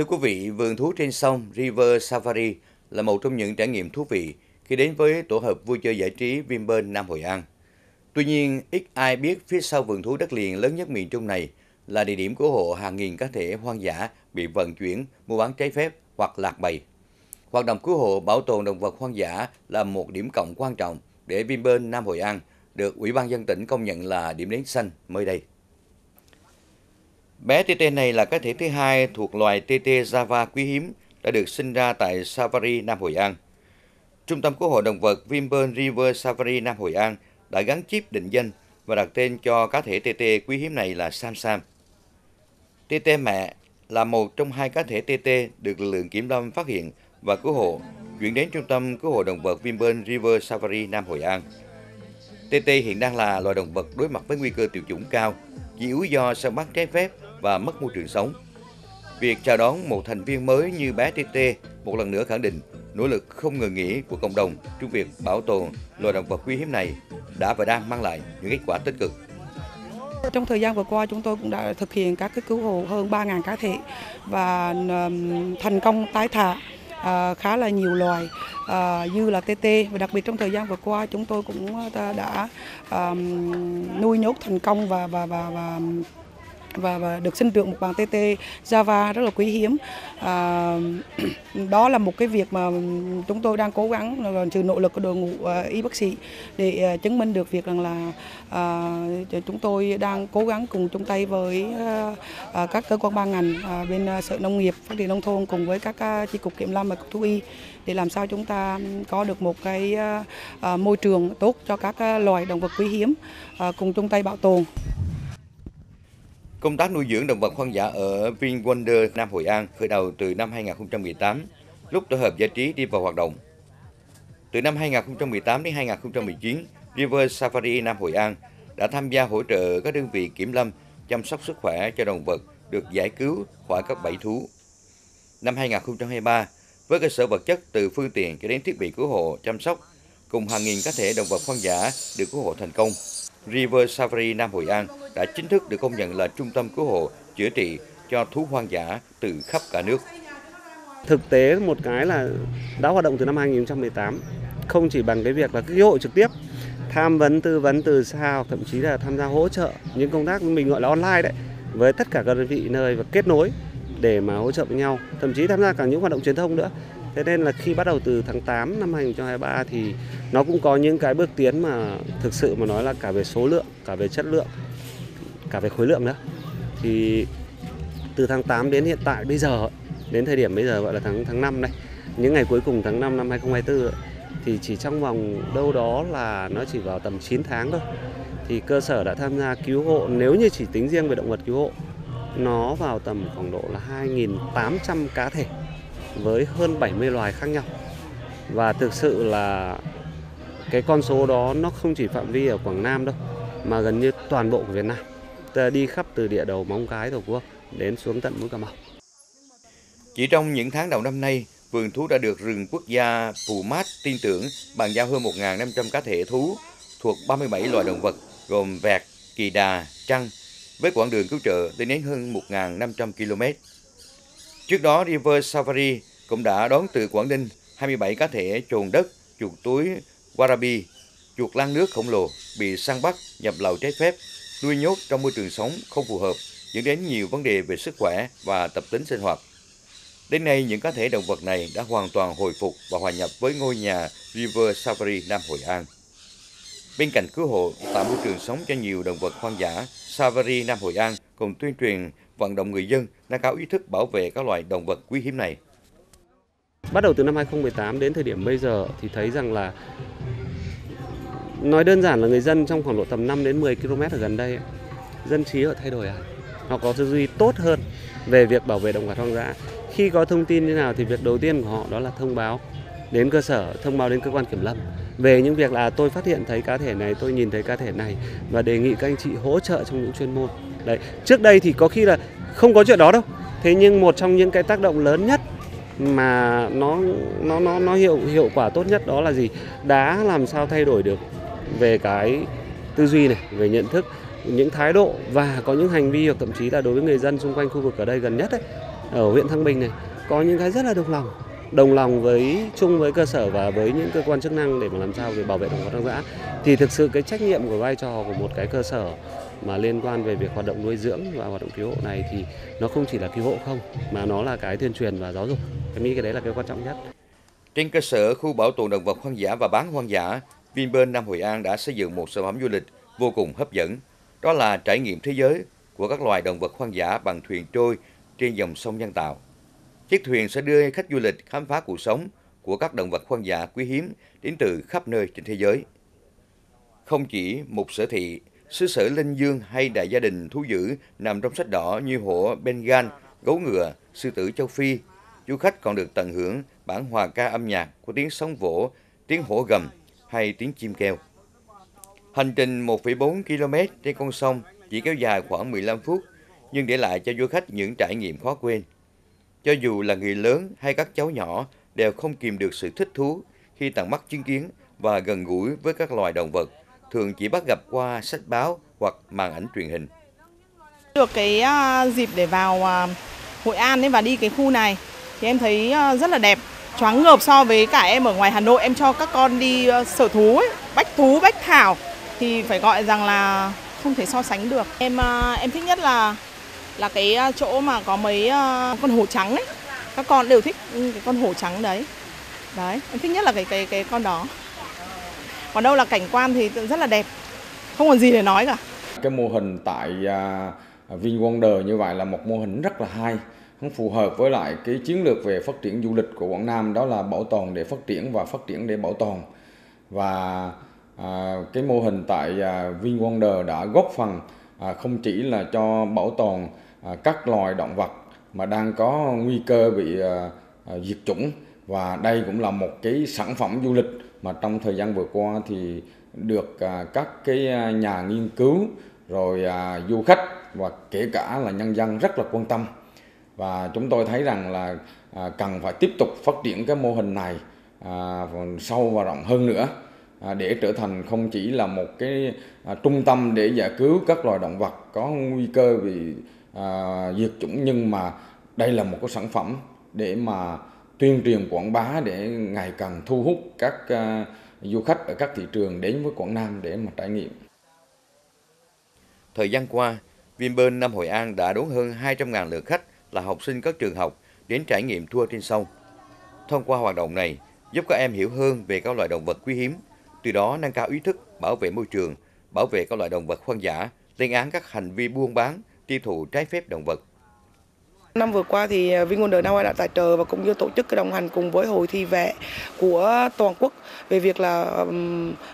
Thưa quý vị, vườn thú trên sông River Safari là một trong những trải nghiệm thú vị khi đến với tổ hợp vui chơi giải trí Vinpearl Nam Hội An. Tuy nhiên, ít ai biết phía sau vườn thú đất liền lớn nhất miền Trung này là địa điểm cứu hộ hàng nghìn cá thể hoang dã bị vận chuyển, mua bán trái phép hoặc lạc bầy. Hoạt động cứu hộ bảo tồn động vật hoang dã là một điểm cộng quan trọng để Vinpearl Nam Hội An được Ủy ban dân tỉnh công nhận là điểm đến xanh mới đây. Bé TT này là cá thể thứ hai thuộc loài TT Java quý hiếm đã được sinh ra tại Safari Nam Hội An. Trung tâm cứu hộ động vật Vinpearl River Safari Nam Hội An đã gắn chip định danh và đặt tên cho cá thể TT quý hiếm này là Sam Sam. TT mẹ là một trong hai cá thể TT được lực lượng kiểm lâm phát hiện và cứu hộ, chuyển đến Trung tâm cứu hộ động vật Vinpearl River Safari Nam Hội An. TT hiện đang là loài động vật đối mặt với nguy cơ tuyệt chủng cao, dị yếu do săn bắt trái phép và mất môi trường sống. Việc chào đón một thành viên mới như bé TT một lần nữa khẳng định nỗ lực không ngừng nghỉ của cộng đồng trong việc bảo tồn loài động vật quý hiếm này đã và đang mang lại những kết quả tích cực. Trong thời gian vừa qua, chúng tôi cũng đã thực hiện các cứu hộ hơn 3.000 cá thể và thành công tái thả khá là nhiều loài như là TT, và đặc biệt trong thời gian vừa qua chúng tôi cũng đã nuôi nhốt thành công và được sinh trưởng một bạn TT Java rất là quý hiếm. Đó là một cái việc mà chúng tôi đang cố gắng trừ nỗ lực của đội ngũ y bác sĩ để chứng minh được việc rằng là chúng tôi đang cố gắng cùng chung tay với các cơ quan ban ngành bên Sở Nông nghiệp Phát triển Nông thôn cùng với các chi cục kiểm lâm và cục thú y để làm sao chúng ta có được một cái môi trường tốt cho các loài động vật quý hiếm, cùng chung tay bảo tồn. Công tác nuôi dưỡng động vật hoang dã ở VinWonder Nam Hội An khởi đầu từ năm 2018, lúc tổ hợp giải trí đi vào hoạt động. Từ năm 2018 đến 2019, River Safari Nam Hội An đã tham gia hỗ trợ các đơn vị kiểm lâm chăm sóc sức khỏe cho động vật được giải cứu khỏi các bẫy thú. Năm 2023, với cơ sở vật chất từ phương tiện cho đến thiết bị cứu hộ chăm sóc, cùng hàng nghìn cá thể động vật hoang dã được cứu hộ thành công, River Safari Nam Hội An đã chính thức được công nhận là trung tâm cứu hộ, chữa trị cho thú hoang dã từ khắp cả nước. Thực tế một cái là đã hoạt động từ năm 2018, không chỉ bằng cái việc là cứu hộ trực tiếp, tham vấn, tư vấn từ xa, thậm chí là tham gia hỗ trợ những công tác mình gọi là online đấy, với tất cả các đơn vị nơi và kết nối để mà hỗ trợ với nhau, thậm chí tham gia cả những hoạt động truyền thông nữa. Thế nên là khi bắt đầu từ tháng 8 năm 2023 thì nó cũng có những cái bước tiến mà thực sự mà nói là cả về số lượng, cả về chất lượng, cả về khối lượng nữa. Thì từ tháng 8 đến hiện tại bây giờ, đến thời điểm bây giờ gọi là tháng 5 này, những ngày cuối cùng tháng 5 năm 2024 thì chỉ trong vòng đâu đó là nó chỉ vào tầm 9 tháng thôi. Thì cơ sở đã tham gia cứu hộ, nếu như chỉ tính riêng về động vật cứu hộ, nó vào tầm khoảng độ là 2.800 cá thể với hơn 70 loài khác nhau. Và thực sự là cái con số đó nó không chỉ phạm vi ở Quảng Nam đâu, mà gần như toàn bộ của Việt Nam. Đi khắp từ địa đầu Móng Cái, Tổ Quốc đến xuống tận Mũi Cà Mau. Chỉ trong những tháng đầu năm nay, vườn thú đã được rừng quốc gia Pù Mát tin tưởng bàn giao hơn 1.500 cá thể thú thuộc 37 loài động vật gồm vẹt, kỳ đà, trăng với quãng đường cứu trợ lên đến hơn 1.500 km. Trước đó, River Safari cũng đã đón từ Quảng Ninh 27 cá thể trồn đất, chuột túi, warabi, chuột lang nước khổng lồ bị săn bắt, nhập lậu trái phép, nuôi nhốt trong môi trường sống không phù hợp, dẫn đến nhiều vấn đề về sức khỏe và tập tính sinh hoạt. Đến nay, những cá thể động vật này đã hoàn toàn hồi phục và hòa nhập với ngôi nhà River Safari Nam Hội An. Bên cạnh cứu hộ, tạo môi trường sống cho nhiều động vật hoang dã, Safari Nam Hội An cùng tuyên truyền vận động người dân nâng cao ý thức bảo vệ các loài động vật quý hiếm này. Bắt đầu từ năm 2018 đến thời điểm bây giờ thì thấy rằng là nói đơn giản là người dân trong khoảng độ tầm 5 đến 10 km ở gần đây, dân trí họ thay đổi họ có tư duy tốt hơn về việc bảo vệ động vật hoang dã. Khi có thông tin như nào thì việc đầu tiên của họ đó là thông báo đến cơ sở, thông báo đến cơ quan kiểm lâm về những việc là tôi phát hiện thấy cá thể này, tôi nhìn thấy cá thể này và đề nghị các anh chị hỗ trợ trong những chuyên môn. Đấy, trước đây thì có khi là không có chuyện đó đâu. Thế nhưng một trong những cái tác động lớn nhất mà nó hiệu quả tốt nhất đó là gì? Đã làm sao thay đổi được về cái tư duy này, về nhận thức, những thái độ và có những hành vi, hoặc thậm chí là đối với người dân xung quanh khu vực ở đây gần nhất ấy, ở huyện Thăng Bình này có những cái rất là đồng lòng chung với cơ sở và với những cơ quan chức năng để mà làm sao để bảo vệ động vật hoang dã, thì thực sự cái trách nhiệm của vai trò của một cái cơ sở mà liên quan về việc hoạt động nuôi dưỡng và hoạt động cứu hộ này thì nó không chỉ là cứu hộ không, mà nó là cái tuyên truyền và giáo dục. Em nghĩ cái đấy là cái quan trọng nhất. Trên cơ sở khu bảo tồn động vật hoang dã và bán hoang dã, Vinpearl Nam Hội An đã xây dựng một sản phẩm du lịch vô cùng hấp dẫn. Đó là trải nghiệm thế giới của các loài động vật hoang dã bằng thuyền trôi trên dòng sông nhân tạo. Chiếc thuyền sẽ đưa khách du lịch khám phá cuộc sống của các động vật hoang dã quý hiếm đến từ khắp nơi trên thế giới. Không chỉ một sở thị, xứ sở Linh Dương hay đại gia đình thú dữ nằm trong sách đỏ như hổ Bengal, gấu ngựa, sư tử châu Phi, du khách còn được tận hưởng bản hòa ca âm nhạc của tiếng sóng vỗ, tiếng hổ gầm hay tiếng chim kêu. Hành trình 1,4 km trên con sông chỉ kéo dài khoảng 15 phút, nhưng để lại cho du khách những trải nghiệm khó quên. Cho dù là người lớn hay các cháu nhỏ đều không kìm được sự thích thú khi tận mắt chứng kiến và gần gũi với các loài động vật thường chỉ bắt gặp qua sách báo hoặc màn ảnh truyền hình. Được cái dịp để vào Hội An và đi cái khu này thì em thấy rất là đẹp, choáng ngợp so với cả em ở ngoài Hà Nội. Em cho các con đi sở thú ấy, bách thú, bách thảo thì phải gọi rằng là không thể so sánh được. Em thích nhất là cái chỗ mà có mấy con hổ trắng ấy. Các con đều thích cái con hổ trắng đấy. Đấy, em thích nhất là cái con đó. Còn đâu là cảnh quan thì rất là đẹp, không còn gì để nói cả. Cái mô hình tại VinWonder như vậy là một mô hình rất là hay, không phù hợp với lại cái chiến lược về phát triển du lịch của Quảng Nam, đó là bảo tồn để phát triển và phát triển để bảo tồn. Và cái mô hình tại VinWonder đã góp phần không chỉ là cho bảo tồn các loài động vật mà đang có nguy cơ bị diệt chủng, và đây cũng là một cái sản phẩm du lịch mà trong thời gian vừa qua thì được các cái nhà nghiên cứu rồi du khách và kể cả là nhân dân rất là quan tâm. Và chúng tôi thấy rằng là cần phải tiếp tục phát triển cái mô hình này sâu và rộng hơn nữa để trở thành không chỉ là một cái trung tâm để giải cứu các loài động vật có nguy cơ bị diệt chủng, nhưng mà đây là một cái sản phẩm để mà tuyên truyền quảng bá để ngày càng thu hút các du khách ở các thị trường đến với Quảng Nam để mà trải nghiệm. Thời gian qua, Vinpearl Nam Hội An đã đón hơn 200.000 lượt khách là học sinh các trường học đến trải nghiệm tour trên sông. Thông qua hoạt động này, giúp các em hiểu hơn về các loài động vật quý hiếm, từ đó nâng cao ý thức bảo vệ môi trường, bảo vệ các loài động vật hoang dã, lên án các hành vi buôn bán, tiêu thụ trái phép động vật. Năm vừa qua thì VinWonder Nam Hội An đã tài trợ và cũng như tổ chức đồng hành cùng với hội thi vẽ của toàn quốc về việc là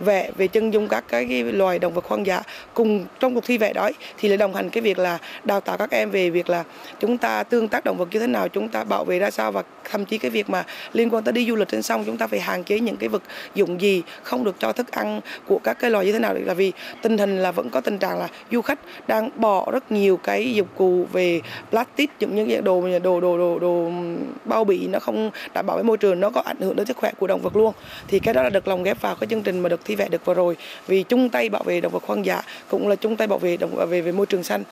vẽ về chân dung các cái loài động vật hoang dã. Cùng trong cuộc thi vẽ đó thì lại đồng hành cái việc là đào tạo các em về việc là chúng ta tương tác động vật như thế nào, chúng ta bảo vệ ra sao, và thậm chí cái việc mà liên quan tới đi du lịch trên sông chúng ta phải hạn chế những cái vật dụng gì, không được cho thức ăn của các cái loài như thế nào, là vì tình hình là vẫn có tình trạng là du khách đang bỏ rất nhiều cái dụng cụ về plastic, những đồ bao bì nó không đảm bảo với môi trường, nó có ảnh hưởng đến sức khỏe của động vật luôn. Thì cái đó là được lồng ghép vào cái chương trình mà được thi vẽ được vừa rồi, vì chung tay bảo vệ động vật hoang dã cũng là chung tay bảo vệ về môi trường xanh.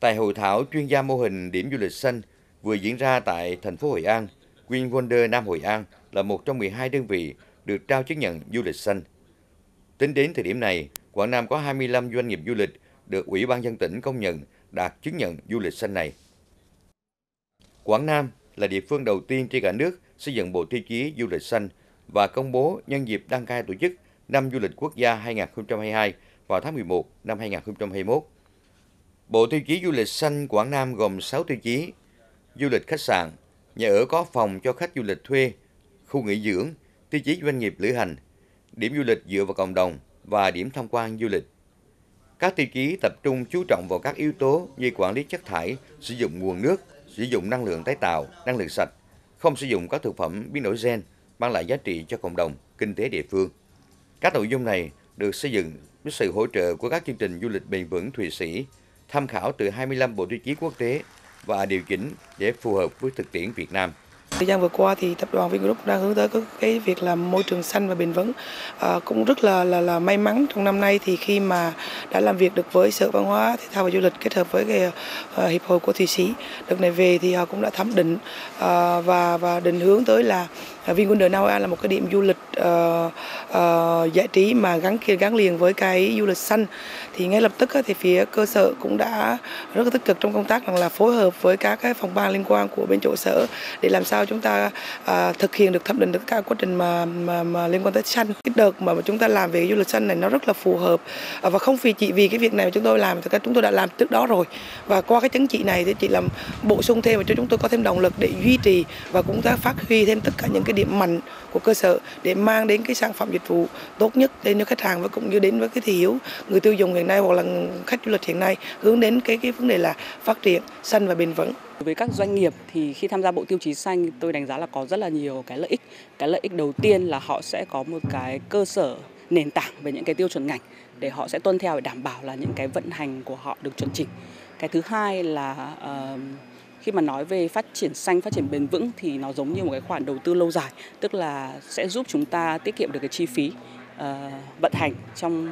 Tại hội thảo chuyên gia mô hình điểm du lịch xanh vừa diễn ra tại thành phố Hội An, Green Wonder Nam Hội An là một trong 12 đơn vị được trao chứng nhận du lịch xanh. Tính đến thời điểm này, Quảng Nam có 25 doanh nghiệp du lịch được Ủy ban dân tỉnh công nhận đạt chứng nhận du lịch xanh này. Quảng Nam là địa phương đầu tiên trên cả nước xây dựng bộ tiêu chí du lịch xanh và công bố nhân dịp đăng cai tổ chức năm du lịch quốc gia 2022 vào tháng 11 năm 2021. Bộ tiêu chí du lịch xanh Quảng Nam gồm 6 tiêu chí: du lịch khách sạn, nhà ở có phòng cho khách du lịch thuê, khu nghỉ dưỡng, tiêu chí doanh nghiệp lữ hành, điểm du lịch dựa vào cộng đồng và điểm tham quan du lịch. Các tiêu chí tập trung chú trọng vào các yếu tố như quản lý chất thải, sử dụng nguồn nước, sử dụng năng lượng tái tạo, năng lượng sạch, không sử dụng các thực phẩm biến đổi gen, mang lại giá trị cho cộng đồng, kinh tế địa phương. Các nội dung này được xây dựng với sự hỗ trợ của các chương trình du lịch bền vững Thụy Sĩ, tham khảo từ 25 bộ tiêu chí quốc tế và điều chỉnh để phù hợp với thực tiễn Việt Nam. Thời gian vừa qua thì tập đoàn VinGroup đang hướng tới cái việc làm môi trường xanh và bền vững. Cũng rất là may mắn trong năm nay thì khi mà đã làm việc được với Sở Văn hóa Thể thao và Du lịch kết hợp với cái Hiệp hội của Thụy Sĩ. Đợt này về thì họ cũng đã thẩm định và định hướng tới là VinWonder Nam Hội An là một cái điểm du lịch giải trí mà gắn liền với cái du lịch xanh. Thì ngay lập tức thì phía cơ sở cũng đã rất là tích cực trong công tác là phối hợp với các cái phòng ban liên quan của bên chỗ sở để làm sao chúng ta thực hiện được, thẩm định được cả quá trình mà liên quan tới xanh. Cái đợt mà chúng ta làm về du lịch xanh này nó rất là phù hợp và không chỉ vì cái việc này mà chúng tôi làm, chúng tôi đã làm trước đó rồi, và qua cái chứng chỉ này thì chỉ làm bổ sung thêm và cho chúng tôi có thêm động lực để duy trì và cũng đã phát huy thêm tất cả những cái điểm mạnh của cơ sở để mang đến cái sản phẩm dịch vụ tốt nhất đến với khách hàng và cũng như đến với cái thị hiếu người tiêu dùng hiện nay hoặc là khách du lịch hiện nay, hướng đến cái vấn đề là phát triển xanh và bền vững. Đối với các doanh nghiệp thì khi tham gia bộ tiêu chí xanh tôi đánh giá là có rất là nhiều cái lợi ích. Cái lợi ích đầu tiên là họ sẽ có một cái cơ sở nền tảng về những cái tiêu chuẩn ngành để họ sẽ tuân theo để đảm bảo là những cái vận hành của họ được chuẩn chỉnh. Cái thứ hai là khi mà nói về phát triển xanh, phát triển bền vững thì nó giống như một cái khoản đầu tư lâu dài, tức là sẽ giúp chúng ta tiết kiệm được cái chi phí vận hành trong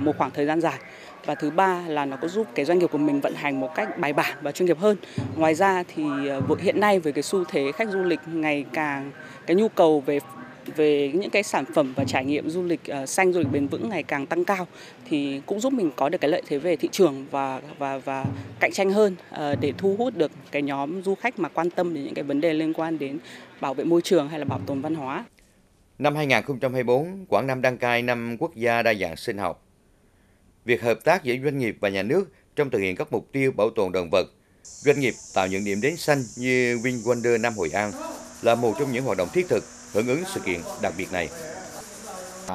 một khoảng thời gian dài. Và thứ ba là nó có giúp cái doanh nghiệp của mình vận hành một cách bài bản và chuyên nghiệp hơn. Ngoài ra thì hiện nay với cái xu thế khách du lịch ngày càng, cái nhu cầu về những cái sản phẩm và trải nghiệm du lịch xanh, du lịch bền vững ngày càng tăng cao thì cũng giúp mình có được cái lợi thế về thị trường và cạnh tranh hơn để thu hút được cái nhóm du khách mà quan tâm đến những cái vấn đề liên quan đến bảo vệ môi trường hay là bảo tồn văn hóa. Năm 2024, Quảng Nam đăng cai năm quốc gia đa dạng sinh học. Việc hợp tác giữa doanh nghiệp và nhà nước trong thực hiện các mục tiêu bảo tồn động vật, doanh nghiệp tạo những điểm đến xanh như VinWonder Nam Hội An là một trong những hoạt động thiết thực hưởng ứng sự kiện đặc biệt này.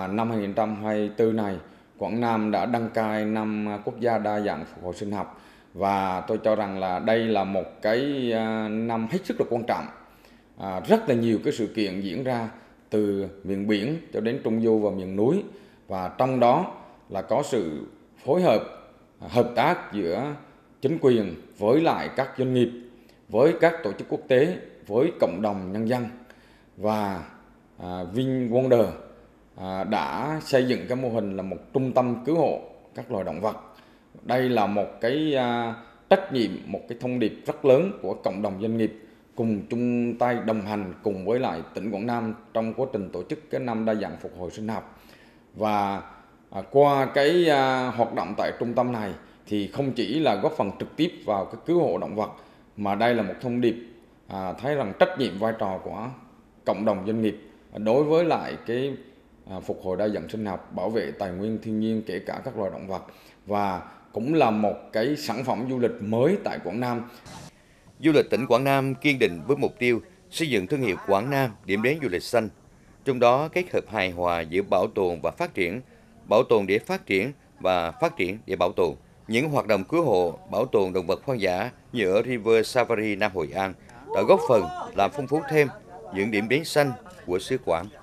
Năm 2024 này, Quảng Nam đã đăng cai năm quốc gia đa dạng sinh học và tôi cho rằng là đây là một cái năm hết sức là quan trọng. Rất là nhiều cái sự kiện diễn ra từ miền biển cho đến trung du và miền núi, và trong đó là có sự phối hợp tác giữa chính quyền với lại các doanh nghiệp, với các tổ chức quốc tế, với cộng đồng nhân dân. Và VinWonder đã xây dựng cái mô hình là một trung tâm cứu hộ các loài động vật. Đây là một cái trách nhiệm, một cái thông điệp rất lớn của cộng đồng doanh nghiệp cùng chung tay đồng hành cùng với lại tỉnh Quảng Nam trong quá trình tổ chức cái năm đa dạng phục hồi sinh học. Và qua cái hoạt động tại trung tâm này thì không chỉ là góp phần trực tiếp vào cái cứu hộ động vật mà đây là một thông điệp thấy rằng trách nhiệm vai trò của cộng đồng doanh nghiệp đối với lại cái phục hồi đa dạng sinh học, bảo vệ tài nguyên thiên nhiên kể cả các loài động vật, và cũng là một cái sản phẩm du lịch mới tại Quảng Nam. Du lịch tỉnh Quảng Nam kiên định với mục tiêu xây dựng thương hiệu Quảng Nam điểm đến du lịch xanh, trong đó kết hợp hài hòa giữa bảo tồn và phát triển, bảo tồn để phát triển và phát triển để bảo tồn. Những hoạt động cứu hộ, bảo tồn động vật hoang dã như ở River Safari Nam Hội An đã góp phần làm phong phú thêm những điểm đến xanh của xứ Quảng.